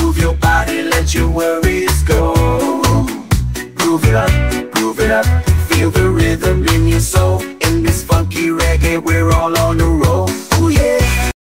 Move your body, let your worries go. Groove it up, groove it up. Feel the rhythm in your soul. In this funky reggae, we're all on